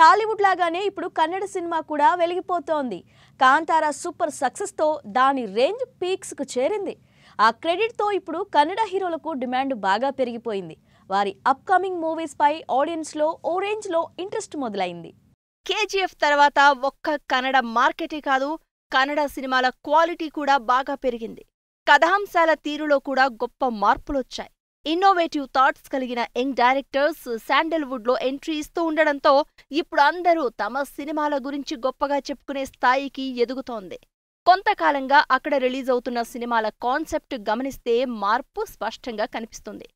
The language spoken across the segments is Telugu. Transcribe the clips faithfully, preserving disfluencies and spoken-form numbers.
Tollywood lagane ippudu Kannada cinema kuda veligipotondi. Kantara super success tho dani range peaks ku cherindi. Aa credit tho ippudu Kannada heroulaku demand baga perigipoyindi. Vari upcoming movies pai audience lo orange lo interest modalaindi. K G F tarvata okka Kannada market e kaadu Kannada cinema la quality kuda baga perigindi. Kadahamsala teerulo kuda goppa marpulo chai. Innovative thoughts kaligina young directors sandalwood lo entries tho undadanto ippudu andaru tama cinemala gurinchi goppaga chepukune sthayiki edugutondi. Konta kalanga akada release avutuna cinemala concept gamaniste marpu spashtanga kanipistundi.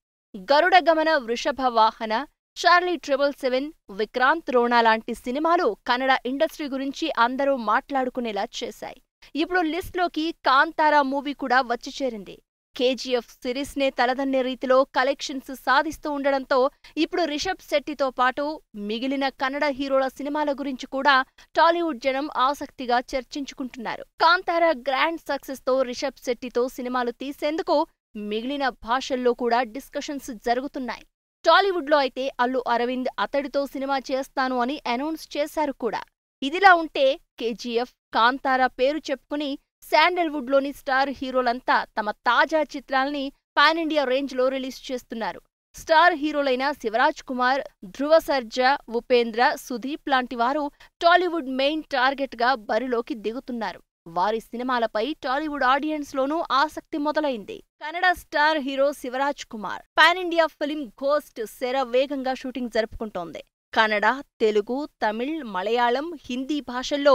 Garuda Gamana Vrishabhavahana, Charlie seven seven seven, Vikrant Rona lanti cinemalu Kannada industry gurinchi andaru maatladukunela chesayi. Ippudu list loki Kantara movie kuda vachi cherindi. K G F series ne taladanne reetilo collections saadhistu undadanto ippudu Rishabh Shetty tho paatu migilina Kannada herola cinemala gurinchi kuda Tollywood janam aasaktiga charchinchukuntunnaru. Kantara grand success tho Rishabh Shetty tho cinemalu teesenduku migilina bhashallo kuda discussions jarugutunnayi. Tollywood lo aithe Allu Aravind atadito cinema chestanu ani announce chesaru kuda. Idila unte K G F Kantara peru cheppukuni Sandalwood loni star herolanతా తమ తాజా చిత్రాల్ని పాన్ ఇండియా రేంజ్ లో రిలీజ్ చేస్తున్నారు. స్టార్ హీరోలైన శివ రాజ్కుమార్, ధ్రువ సర్జా, ఉపేంద్ర, సుదీప్ లాంటి వారు టాలీవుడ్ మెయిన్ టార్గెట్ గా బరిలోకి దిగుతున్నారు. వారి సినిమాలపై టాలీవుడ్ ఆడియన్స్ లోనూ ఆసక్తి మొదలైంది. Kannada star hero Shiva Rajkumar pan India film ghost సెర వేగంగా షూటింగ్ జరుపుకుంటోంది. కన్నడ, తెలుగు, తమిళ్, మలయాళం, హిందీ భాషల్లో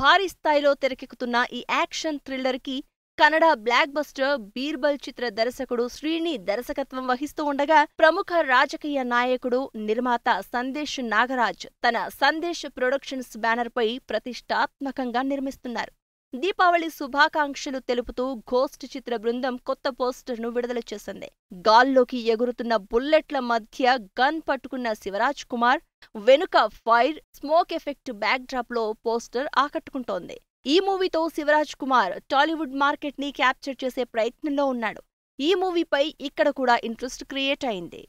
భారీ స్థాయిలో తెరకెక్కుతున్న ఈ యాక్షన్ థ్రిల్లర్ కి కన్నడ బ్లాక్ బస్టర్ బీర్బల్ చిత్ర దర్శకుడు శ్రీని దర్శకత్వం వహిస్తూ ఉండగా ప్రముఖ రాజకీయ నాయకుడు నిర్మాత సందేశ్ నాగరాజ్ తన సందేశ్ ప్రొడక్షన్స్ బ్యానర్ పై ప్రతిష్టాత్మకంగా నిర్మిస్తున్నారు. దీపావళి శుభాకాంక్షలు తెలుపుతూ ఘోస్ట్ చిత్ర బృందం కొత్త పోస్టర్‌ను విడుదల చేసింది. గాల్లోకి ఎగురుతున్న బుల్లెట్ల మధ్య గన్ పట్టుకున్న శివరాజ్ కుమార్ వెనుక fire smoke effect backdrop లో పోస్టర్ ఆకట్టుకుంటోంది. ఈ మూవీతో శివరాజ్ కుమార్ టాలీవుడ్ మార్కెట్ ని క్యాప్చర్ చేసే ప్రయత్నంలో ఉన్నాడు. ఈ మూవీపై ఇక్కడ కూడా ఇంట్రెస్ట్ క్రియేట్ అయింది.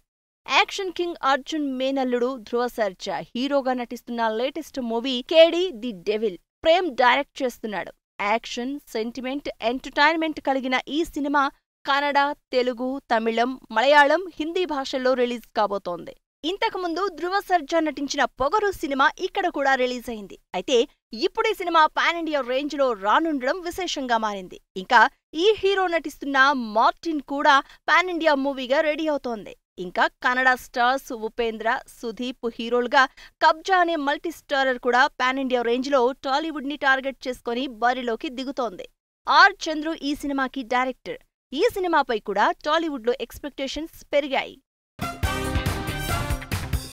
యాక్షన్ కింగ్ అర్జున్ మేనల్లుడు ధ్రువ సర్జా హీరోగా నటిస్తున్న లేటెస్ట్ మూవీ కేడి ది డెవిల్ ప్రేమ్ డైరెక్ట్ చేస్తున్నాడు. యాక్షన్, సెంటిమెంట్, ఎంటర్టైన్మెంట్ కలిగిన ఈ సినిమా కన్నడ, తెలుగు, తమిళం, మలయాళం, హిందీ భాషల్లో రిలీజ్ కాబోతోంది. ఇంతకుముందు ధ్రువ సర్జా నటించిన పొగరు సినిమా ఇక్కడ కూడా రిలీజ్ అయింది. అయితే ఇప్పుడు ఈ సినిమా పాన్ ఇండియా రేంజ్ లో రానుండడం విశేషంగా మారింది. ఇంకా ఈ హీరో నటిస్తున్న మార్టిన్ కూడా పాన్ ఇండియా మూవీగా రెడీ అవుతోంది. ఇంకా కన్నడ స్టార్స్ ఉపేంద్ర, సుదీప్ హీరోలుగా కబ్జా అనే మల్టీ స్టారర్ కూడా పాన్ ఇండియా రేంజ్ లో టాలీవుడ్ ని టార్గెట్ చేసుకుని బరిలోకి దిగుతోంది. ఆర్ చంద్రు ఈ సినిమాకి డైరెక్టర్. ఈ సినిమాపై కూడా టాలీవుడ్ లో ఎక్స్పెక్టేషన్స్ పెరిగాయి.